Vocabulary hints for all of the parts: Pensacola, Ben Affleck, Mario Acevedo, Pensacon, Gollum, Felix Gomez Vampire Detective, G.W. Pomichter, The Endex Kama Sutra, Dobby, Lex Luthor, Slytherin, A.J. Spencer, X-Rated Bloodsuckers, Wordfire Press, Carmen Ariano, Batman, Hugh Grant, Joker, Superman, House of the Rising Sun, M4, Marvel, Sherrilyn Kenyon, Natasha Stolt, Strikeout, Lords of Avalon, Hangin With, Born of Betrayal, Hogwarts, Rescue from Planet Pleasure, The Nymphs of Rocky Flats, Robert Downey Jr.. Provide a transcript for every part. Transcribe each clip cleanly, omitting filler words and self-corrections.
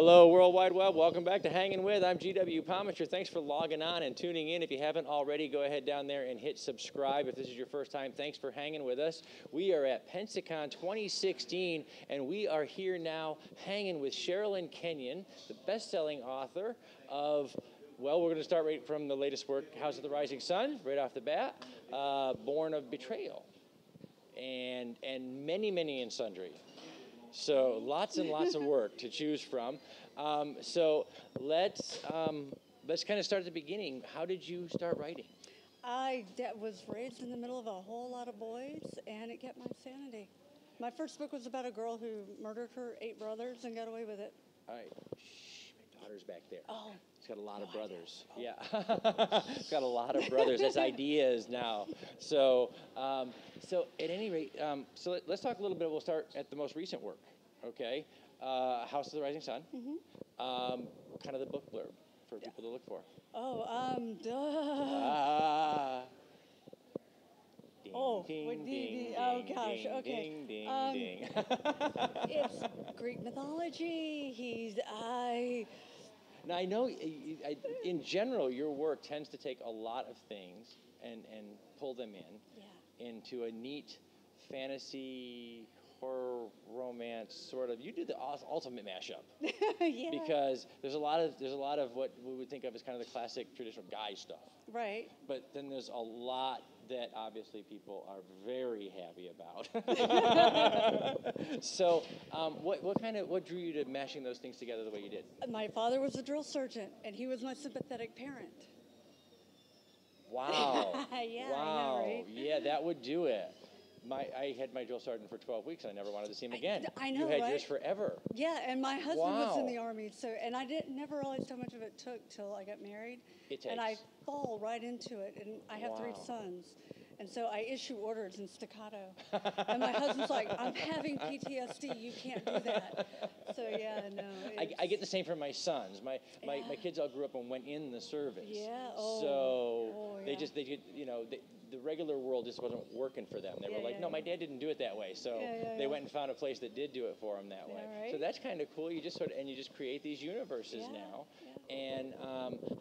Hello, World Wide Web. Welcome back to Hangin' With. I'm G.W. Pomichter. Thanks for logging on and tuning in. If you haven't already, go ahead down there and hit subscribe. If this is your first time, thanks for hanging with us. We are at Pensacon 2016, and we are here now hanging with Sherrilyn Kenyon, the best-selling author of, well, we're going to start right from the latest work, House of the Rising Sun, right off the bat, Born of Betrayal, and many, many and sundry. So lots and lots of work to choose from. So let's kind of start at the beginning. How did you start writing? I was raised in the middle of a whole lot of boys, and it kept my sanity. My first book was about a girl who murdered her 8 brothers and got away with it. All right. Shh, my daughter's back there. Oh. She's got a lot of brothers. Oh. Yeah. Got a lot of brothers. That's ideas now. So, at any rate, let's talk a little bit. We'll start at the most recent work, okay? House of the Rising Sun. Mm-hmm. Kind of the book blurb for people to look for. Oh, ding, oh, ding, ding, ding, oh gosh, ding, okay. Ding, ding, ding. It's Greek mythology. Now, I know, in general, your work tends to take a lot of things and pull them in into a neat fantasy, horror, romance sort of. You do the ultimate mashup. Yeah. Because there's a lot of what we would think of as kind of the classic traditional guy stuff. Right. But then there's a lot that obviously people are very happy about. So, what drew you to mashing those things together the way you did? My father was a drill sergeant, and he was my sympathetic parent. Wow. Yeah, wow. I know, right? Yeah, that would do it. I had my drill sergeant for 12 weeks, and I never wanted to see him again. I know, right? You had yours forever. Yeah, and my husband was in the Army, so, and I didn't never realize how much of it took till I got married. It takes. And I fall right into it, and I have 3 sons. And so I issue orders in staccato. And my husband's like, I'm having PTSD. You can't do that. So, yeah, no. I get the same from my sons. My kids all grew up and went in the service. Yeah. Oh. So the regular world just wasn't working for them. They were like, no, my dad didn't do it that way. So they went and found a place that did do it for them that way. Right? So that's kind of cool. You just just create these universes now. Yeah. And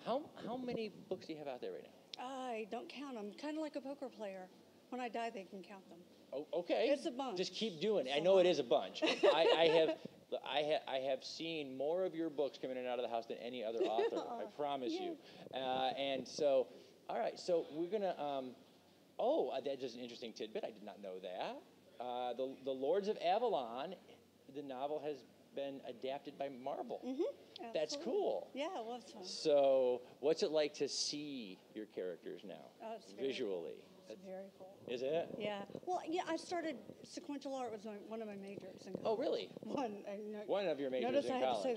how many books do you have out there right now? I don't count them. Kind of like a poker player. When I die, they can count them. Oh, okay. It's a bunch. Just keep doing it. I know it is a bunch. I have seen more of your books come in and out of the house than any other author. I promise you. And so, all right. So we're gonna. That's just an interesting tidbit. I did not know that. The Lords of Avalon, the novel has been adapted by Marvel. Mm-hmm. That's cool. Yeah, I love fun. So, what's it like to see your characters now visually? It's very cool. Is it? Yeah. Well, yeah. I started sequential art was one of my majors in college. Oh, really? One of your majors in college. Notice I have to say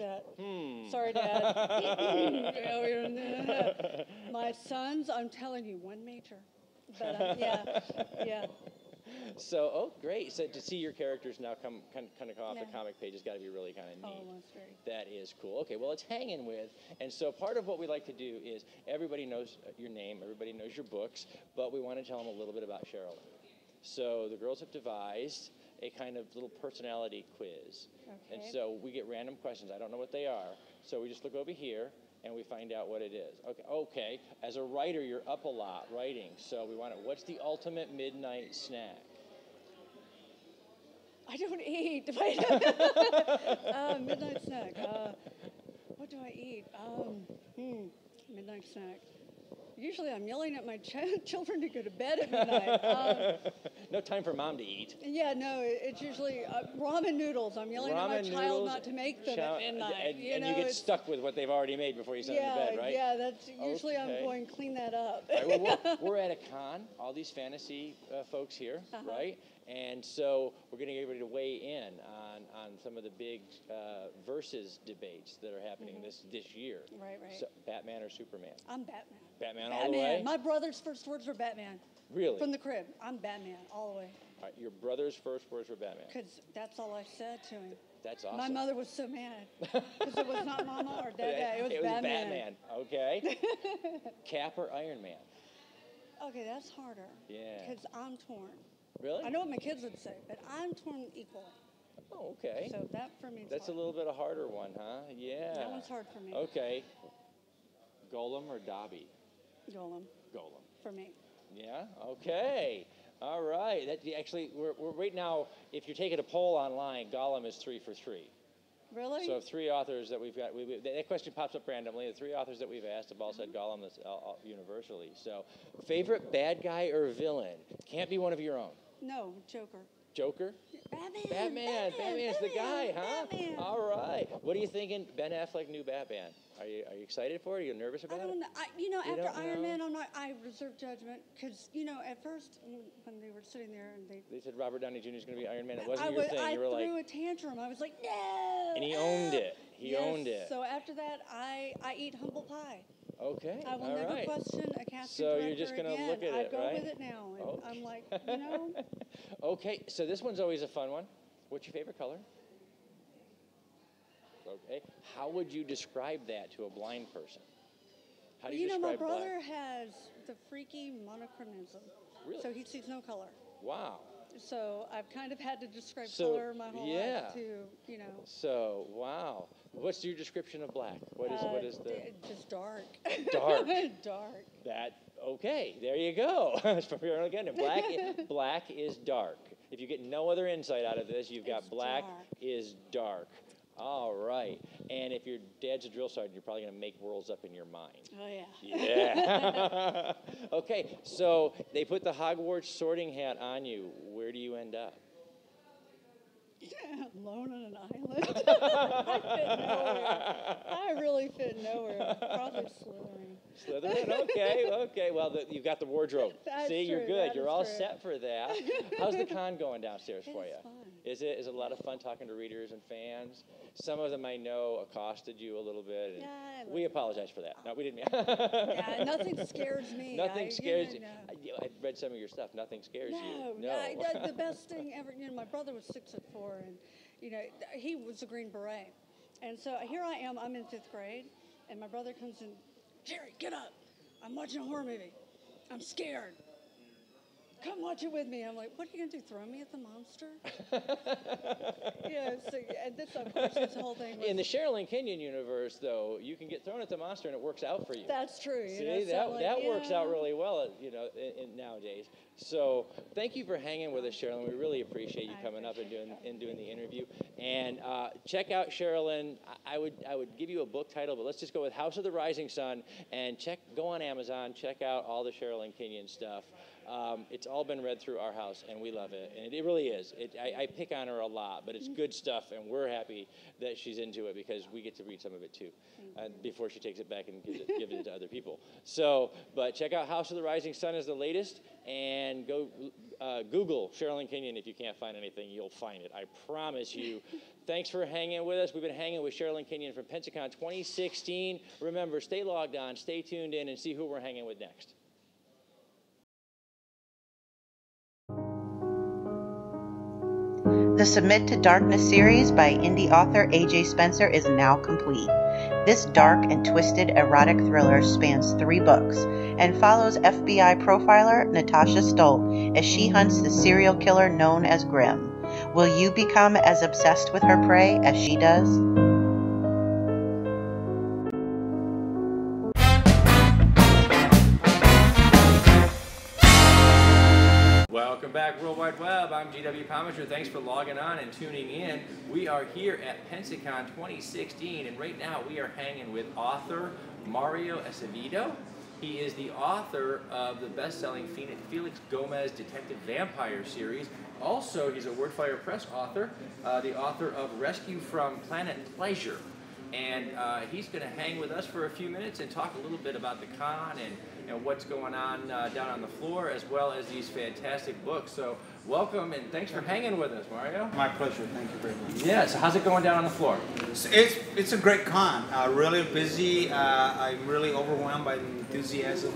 that. Sorry, Dad. My sons, I'm telling you, one major. But yeah. So, great. So to see your characters now come off the comic page has got to be really kind of neat. Oh, that's great. That is cool. Okay, well, it's Hangin' With. And so part of what we like to do is everybody knows your name, everybody knows your books, but we want to tell them a little bit about Sherrilyn. So the girls have devised a kind of little personality quiz. Okay. And so we get random questions. I don't know what they are. So we just look over here. And we find out what it is. Okay. As a writer, you're up a lot writing. So we want to, what's the ultimate midnight snack? I don't eat. Midnight snack. What do I eat? Midnight snack. Usually I'm yelling at my children to go to bed at midnight. No time for mom to eat. Yeah, no, it's usually ramen noodles. I'm yelling at my child not to make them at midnight. And you get stuck with what they've already made before you send them to bed, right? Yeah, that's usually I'm going to clean that up. Right, well, we're at a con, all these fantasy folks here, right? And so we're getting everybody to weigh in on some of the big versus debates that are happening this year. Right, right. So, Batman or Superman? I'm Batman. Batman all the way? My brother's first words were Batman. Really? From the crib. I'm Batman all the way. All right, your brother's first words were Batman. Because that's all I said to him. That's awesome. My mother was so mad. Because it was not Mama or Dada. It was Batman. It was Batman. Okay. Cap or Iron Man? Okay, that's harder. Yeah. Because I'm torn. Really? I know what my kids would say, but I'm torn equally. Oh, okay. So that for me. That's hard. A little bit a harder one, huh? Yeah. That one's hard for me. Okay. Golem or Dobby? Golem. Golem. For me. Yeah. Okay. All right. That actually, we're right now. If you're taking a poll online, Golem is 3 for 3. Really? So, of three authors that we've got, that question pops up randomly. The three authors that we've asked have all said Gollum universally. So, favorite bad guy or villain? Can't be one of your own. No, Joker. Joker? Batman. Batman's the guy, huh? Batman. All right. What are you thinking? Ben Affleck, new Batman. Are you excited for it? Are you nervous about it? I don't know. After Iron Man, I'm not. I reserve judgment because at first when they were sitting there and they said Robert Downey Jr. is going to be Iron Man. It wasn't your thing. I threw a tantrum. I was like, no. And he owned it. He owned it. So after that, I eat humble pie. Okay. I will never question a casting director. So you're just going to look at it, right? I go with it now. And okay. I'm like, okay. So this one's always a fun one. What's your favorite color? Okay. How would you describe that to a blind person? How do you describe that? My brother has the freaky monochromism. Really? So he sees no color. Wow. So I've kind of had to describe color my whole life to, So, wow. What's your description of black? What is the... Just dark. Dark. Dark. Okay, there you go. From here on again, black is dark. If you get no other insight out of this, you've got black is dark. All right. And if your dad's a drill sergeant, you're probably going to make worlds up in your mind. Oh, yeah. Yeah. Okay, so they put the Hogwarts sorting hat on you. Where do you end up? Yeah, alone on an island. I really fit nowhere. Probably Slytherin. Slytherin? Okay. Well, you've got the wardrobe. That's true. You're good. You're all set for that. How's the con going downstairs for you? Fun. Is it a lot of fun talking to readers and fans? Some of them I know accosted you a little bit. And we apologize for that. No, we didn't. Yeah, nothing scares me. Nothing scares you. I've read some of your stuff. Nothing scares you. No. The best thing ever. My brother was 6'4". And, he was a Green Beret. And so here I am, I'm in 5th grade, and my brother comes in, Jerry, get up. I'm watching a horror movie. I'm scared. Come watch it with me. I'm like, what are you going to do, throw me at the monster? This whole thing. In the Sherrilyn Kenyon universe, though, you can get thrown at the monster and it works out for you. That's true. That works out really well, nowadays. So thank you for hanging with us, Sherrilyn. We really appreciate you coming up and doing the interview. And check out Sherrilyn. I would give you a book title, but let's just go with House of the Rising Sun and go on Amazon, check out all the Sherrilyn Kenyon stuff. It's all been read through our house, and we love it. And it really is. I pick on her a lot, but it's good stuff, and we're happy that she's into it because we get to read some of it, too, before she takes it back and gives it to other people. So, but check out House of the Rising Sun is the latest, and go Google Sherrilyn Kenyon. If you can't find anything, you'll find it. I promise you. Thanks for hanging with us. We've been hanging with Sherrilyn Kenyon from Pensacon 2016. Remember, stay logged on, stay tuned in, and see who we're hanging with next. The Submit to Darkness series by indie author A.J. Spencer is now complete. This dark and twisted erotic thriller spans 3 books and follows FBI profiler Natasha Stolt as she hunts the serial killer known as Grimm. Will you become as obsessed with her prey as she does? Welcome back, World Wide Web. I'm G.W. Pomichter. Thanks for logging on and tuning in. We are here at Pensacon 2016, and right now we are hanging with author Mario Acevedo. He is the author of the best-selling Felix Gomez Detective Vampire series. Also, he's a Wordfire Press author, the author of Rescue from Planet Pleasure. And he's going to hang with us for a few minutes and talk a little bit about the con and what's going on down on the floor, as well as these fantastic books. So welcome, and thanks for hanging with us, Mario. My pleasure. Thank you very much. Yeah, so how's it going down on the floor? So it's a great con. Really busy. I'm really overwhelmed by the enthusiasm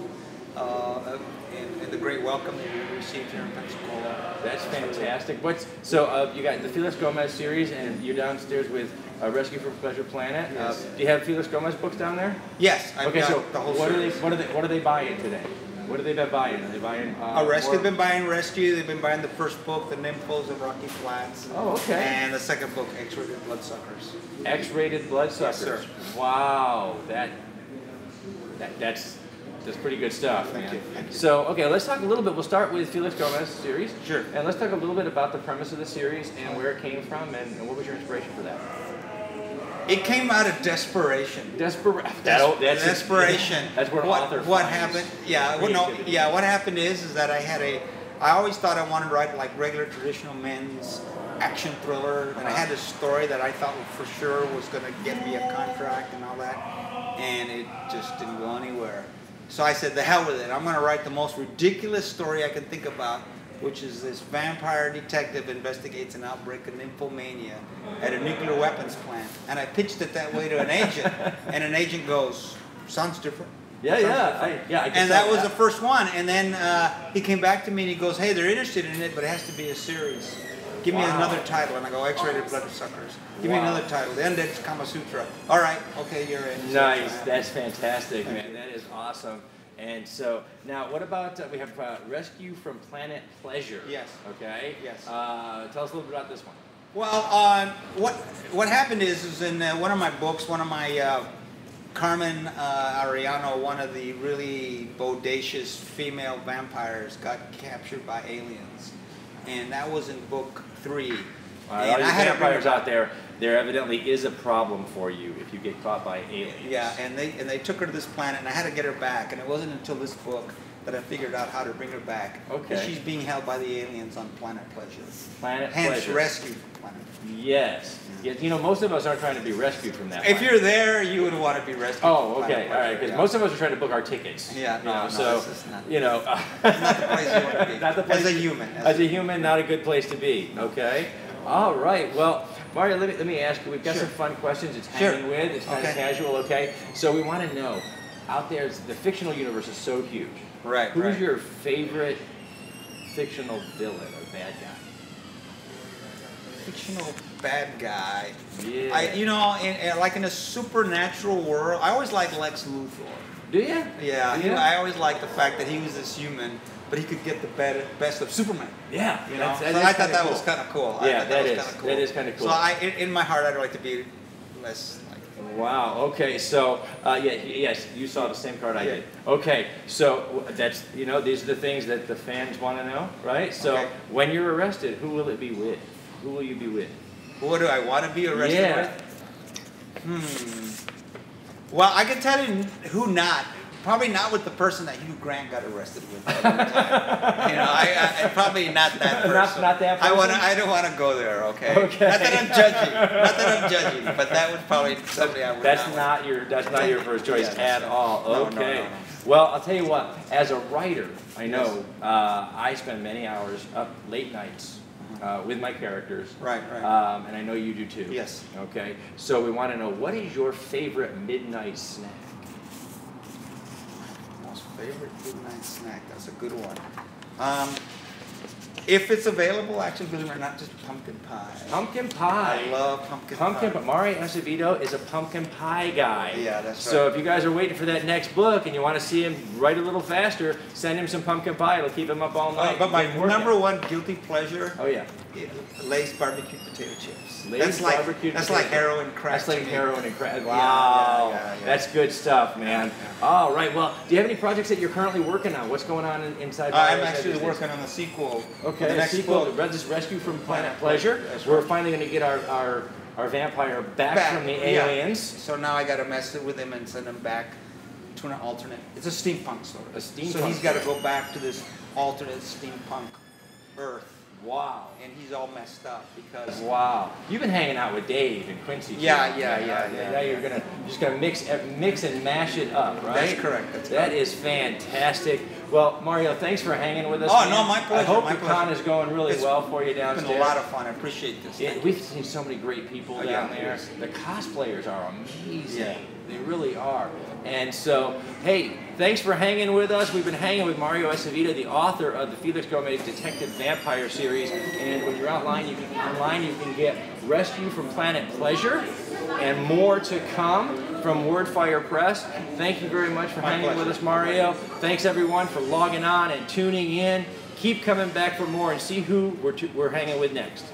and the great welcome that we received here in Pensacola. That's fantastic. So you got the Felix Gomez series, and you're downstairs with Rescue from Pleasure Planet. Yes. Do you have Felix Gomez books down there? Yes. I've got the whole series. What are they buying today? What have they been buying? Are they buying? They've been buying Rescue. They've been buying the first book, The Nymphs of Rocky Flats. Oh, okay. And the second book, X-Rated Bloodsuckers. X-Rated Bloodsuckers. Yes, sir. Wow, that's pretty good stuff. Thank you. So, okay, let's talk a little bit. We'll start with Felix Gomez's series. Sure. And let's talk a little bit about the premise of the series and where it came from, and what was your inspiration for that? It came out of desperation. Desperation. That's where an author finds. What happened? Yeah. Well, no. Yeah. What happened is that I had a. I always thought I wanted to write like regular traditional men's action thriller, and I had a story that I thought for sure was going to get me a contract and all that, and it just didn't go anywhere. So I said, "The hell with it! I'm going to write the most ridiculous story I can think about." Which is this vampire detective investigates an outbreak of nymphomania at a nuclear weapons plant. And I pitched it that way to an agent, and an agent goes, sounds different. That was the first one. And then he came back to me and he goes, hey, they're interested in it, but it has to be a series. Give me another title. And I go, X-Rated Bloodsuckers. Give me another title. The Endex Kama Sutra. All right, okay, you're in. Nice, that's fantastic, man. That is awesome. And so, now what about, we have Rescue from Planet Pleasure. Yes. Okay? Yes. Tell us a little bit about this one. Well, what happened is in one of my books, one of my, Carmen Ariano, one of the really bodacious female vampires, got captured by aliens. And that was in book 3. All these vampires out there, there evidently is a problem for you if you get caught by aliens. Yeah, and they took her to this planet, and I had to get her back. And it wasn't until this book that I figured out how to bring her back. Okay. She's being held by the aliens on Planet Pleasure. Hence, Rescue from Planet Pleasure. Yes. Yeah. You know, most of us aren't trying to be rescued from that planet. If you're there, you would want to be rescued. Oh, okay. All right. Because most of us are trying to book our tickets. Yeah. Not the place you want to be. Not the place. As a human. As a human, not a good place to be. Okay. All right, well, Mario, let me ask you, we've got some fun questions. It's Hangin' With, it's kind of casual, okay? So we want to know, out there, the fictional universe is so huge. Right, Who's your favorite fictional villain or bad guy? Fictional bad guy? Yeah. Like in a supernatural world, I always like Lex Luthor. Do you? Yeah, I always like the fact that he was this human, but he could get the best of Superman. Yeah, you know. I thought that was kind of cool. That is kind of cool. So in my heart, I'd like to be less like. Wow. Okay. So yes, you saw the same card I did. Okay. So that's these are the things that the fans want to know, right? So when you're arrested, who will it be with? Who will you be with? Who do I want to be arrested with? Well, I can tell you who not. Probably not with the person that Hugh Grant got arrested with. That time. Probably not that person. Not that person. I don't want to go there. Okay. Not that I'm judging. Not that I'm judging. But that would probably somebody I would. That's not your first choice at all. Okay. No. Well, I'll tell you what. As a writer, I know I spend many hours up late nights. With my characters. Right. And I know you do too. Yes. Okay. So we want to know, what is your favorite midnight snack? Most favorite midnight snack? That's a good one. If it's available, actually, believe it or not, just pumpkin pie. Pumpkin pie. I love pumpkin pie. Mario Acevedo is a pumpkin pie guy. Yeah, that's right. So if you guys are waiting for that next book and you want to see him write a little faster, send him some pumpkin pie. It'll keep him up all night. But my number one guilty pleasure. Oh yeah. Lay's barbecue potato chips. That's like heroin crack. That's like heroin and crack. Wow. Yeah. That's good stuff, man. Yeah. All right. Well, do you have any projects that you're currently working on? What's going on inside? I'm actually working on the sequel. Okay. The next sequel, this Rescue from Planet Pleasure. Right. We're finally going to get our vampire back from the aliens. Yeah. So now I got to mess with him and send him back to an alternate. It's a steampunk story. So he's got to go back to this alternate steampunk Earth. Wow. And he's all messed up because... Wow. You've been hanging out with Dave and Quincy. Yeah. Now you're going to mix and mash it up, right? That's correct. That is fantastic. Well, Mario, thanks for hanging with us. Oh, no, my pleasure. I hope the con is going really well for you downstairs. It's been a lot of fun. I appreciate this. We've seen so many great people down there. The cosplayers are amazing. Yeah. They really are. And so, hey, thanks for hanging with us. We've been hanging with Mario Acevedo, the author of the Felix Gomez Detective Vampire series. And when you're online, you can get Rescue from Planet Pleasure and more to come. from Wordfire Press. Thank you very much for hanging with us, Mario. Thanks, everyone, for logging on and tuning in. Keep coming back for more and see who we're hanging with next.